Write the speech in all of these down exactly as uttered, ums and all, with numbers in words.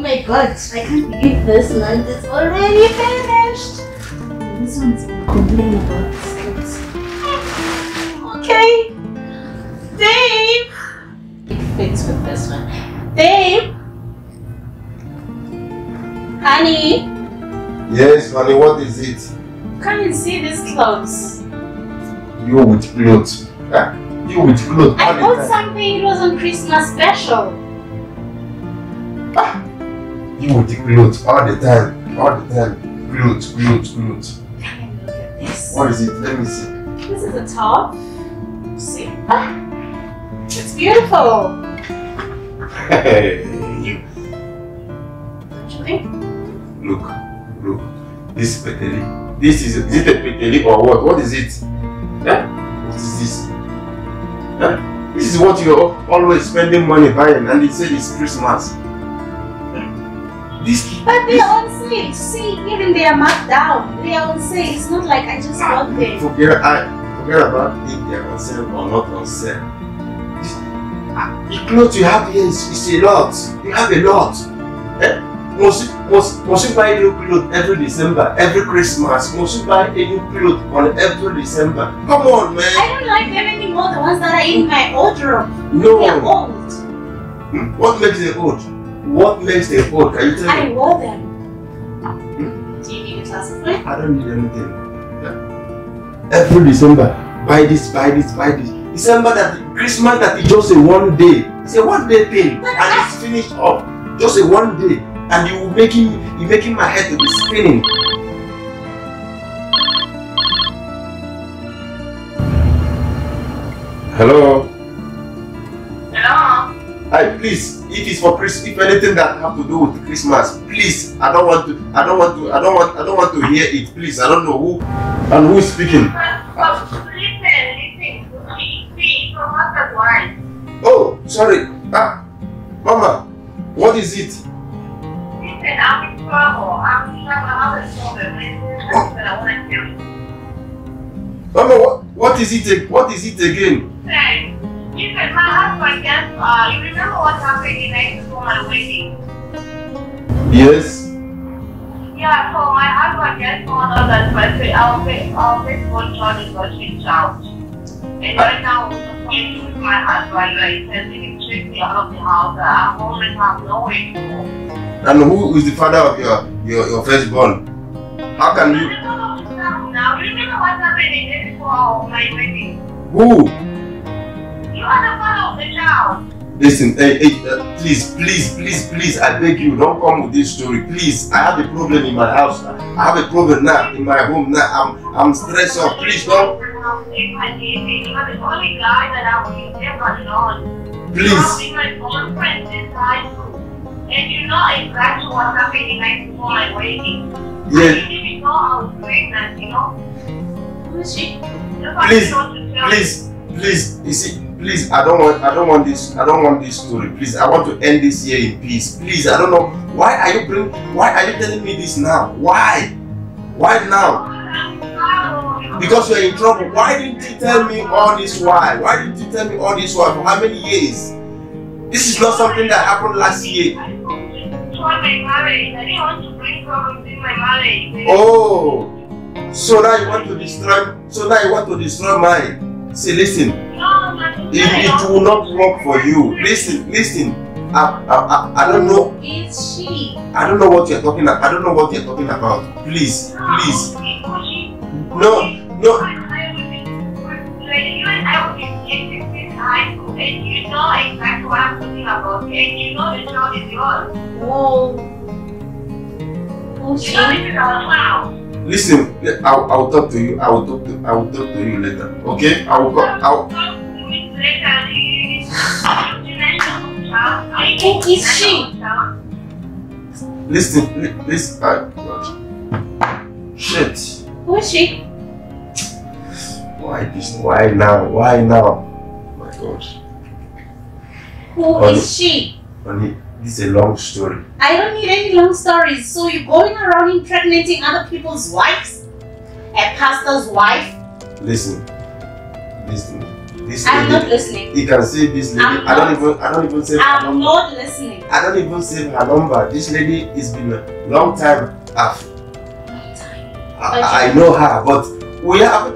Oh my god, I can't believe this month is already finished! This one's complaining about this. Okay! Dave! It fits with this one. Dave! Honey! Yes, honey, what is it? Come and see these clothes. You with clothes. Ah, you with clothes. I honey, bought something, it was on Christmas special. Ah! You with the clothes all the time, all the time. Clothes, clothes, clothes. Come and look at this. What is it? Let me see. This is a top. See? Ah! It's beautiful. Hey, you. Don't you think? Look, look. This peteli. This is, is it a peteli or what? What is it? Huh? What is this? Huh? This is what you're always spending money buying, and it says it's Christmas. This, but they are on sale. See, even they are marked down. They are on sale. It's not like I just ah, bought them. Forget, I, forget about if they are on sale or not on sale. This, uh, the clothes you have here is, is a lot. You have a lot. Eh? Must, must, must you buy new clothes every December, every Christmas? Must you buy a new clothes on every December? Come on, man. I don't like them anymore, the ones that are in my wardrobe. No. They are old. Hmm? What makes them old? What makes them old? Can you tell I me? I wore them. Hmm? Do you need a classifier? I don't need anything. Yeah. Every December, buy this, buy this, buy this. December that Christmas that is just a one day. It's a one day thing, but and I... it's finished up. Just a one day, and you making you making my head to be spinning. Hello. Hi, please, if it's for Chris, if anything that have to do with Christmas, please, I don't want to, I don't want to, I don't want, I don't want to hear it, please. I don't know who and who is speaking. Listen, listen, please, please, for what the word? Oh, sorry. Ah, Mama, what is it? Listen, I'm in trouble. I'm in another problem. That's what I want to tell you. Mama, what, what is it? What is it again? Hey. You said my husband just, uh, you remember what happened the night before my wedding? Yes. Yeah, so my husband just found out that my faithful child got kicked out. And right now, I'm fighting with my husband, right? Like, he can trick me out of the house. I'm home and have no way to go. And who is the father of your, your, your firstborn? How can you? I don't know now, now. You remember what happened the night before my wedding? Who? You are the father of the child. Listen, hey, hey, uh, please, please, please, please, I beg you, don't come with this story. Please, I have a problem in my house. I have a problem now, in my home now. I'm, I'm stressed out. Please don't. You are the only guy that I will ever know. Please. I'm my own friend this time. And you know exactly what's happening like before my wedding. Yes. I didn't know I was pregnant, you know. Who is she? Please, please, please, you see. Please, I don't want, I don't want this, I don't want this story. Please, I want to end this year in peace. Please, I don't know why are you bring, why are you telling me this now? Why, why now? Because you're in trouble. Why didn't you tell me all this while? Why didn't you tell me all this while? For how many years? This is not something that happened last year. Oh, so now you want to destroy? So now you want to destroy mine? Say, listen. It, it will not work for you. Listen, listen. I, I, I, I don't know. It's she. I don't know what you're talking about. I don't know what you're talking about. Please, please. No, no. I will be and you know exactly what I'm talking about. And you know the child is yours. Whoa. This is our house. Listen, I will talk to you. I will talk to I will talk to you later. Okay? I will go I will I think it's she. Listen, listen, I God. Shit. Who is she? Why this? Why now? Why now? Oh my God. Who honey, is she? Honey, this is a long story. I don't need any long stories. So you're going around impregnating other people's wives? A pastor's wife? Listen, listen. this I'm lady. I'm not listening. You can see this lady. I'm I don't not, even I don't even save I'm her number. I'm not listening. I don't even save her number. This lady, it's been a long time. I've, long time. I, I know her, but we have I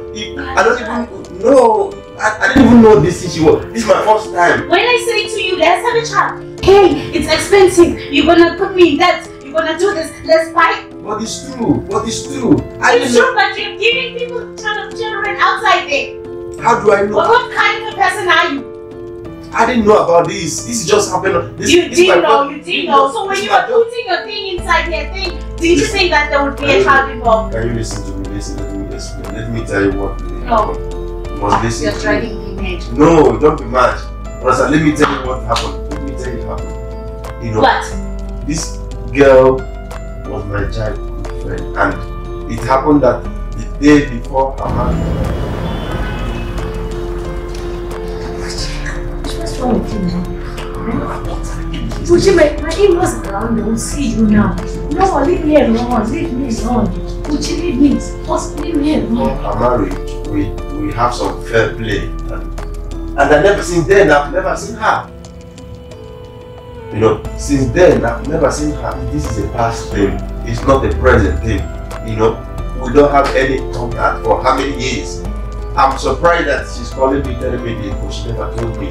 don't even know. I, I didn't even know this thing she was. This is my first time. When I say to you, let's have a chat. Hey, it's expensive. You're gonna put me in debt. You're gonna do this. Let's buy. What is true? What is true? I it's true, but you're giving people children outside there. How do I know? Well, what kind of person are you? I didn't know about this. This just happened. This, you this did know. You did know. So when you were putting your thing inside their thing, did you think that there would be a child involved? Can you listen to me? Listen, let me explain. Let me tell you what. No. You're trying to be mad. No, don't be mad. Rosa, let me tell you what happened. Let me tell you what happened. You know, what? This girl was my childhood friend, and it happened that the day before her marriage. What's wrong with you now? Uchi, my, my in-laws are around. They will see you now. No, leave me alone. Leave me alone. Uchi, leave me. Just leave me alone. Her marriage, we. We have some fair play, and, and I never since then I've never seen her. You know, since then I've never seen her. This is a past thing. It's not a present thing. You know, we don't have any contact for how many years. I'm surprised that she's calling me, telling me this, but she never told me.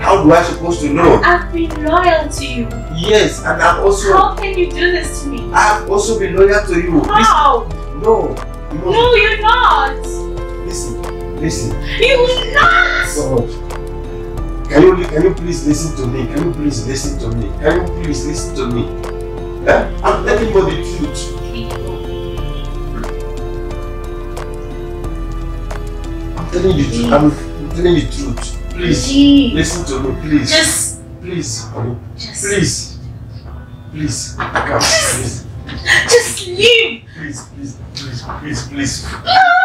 How do I supposed to know? I've been loyal to you. Yes, and I've also. How can you do this to me? I've also been loyal to you. How? This, no. You know, no, you're not. Listen. Listen. You will not! God. Can you, can you please listen to me? Can you please listen to me? Can you please listen to me? Eh? I'm telling you the truth. I'm telling you the truth. I'm telling you the truth. Please. Please. Listen to me, please. Just. Please, honey. Just. Please. Please. Come. Please. Just leave. Please, please, please, please, please. No.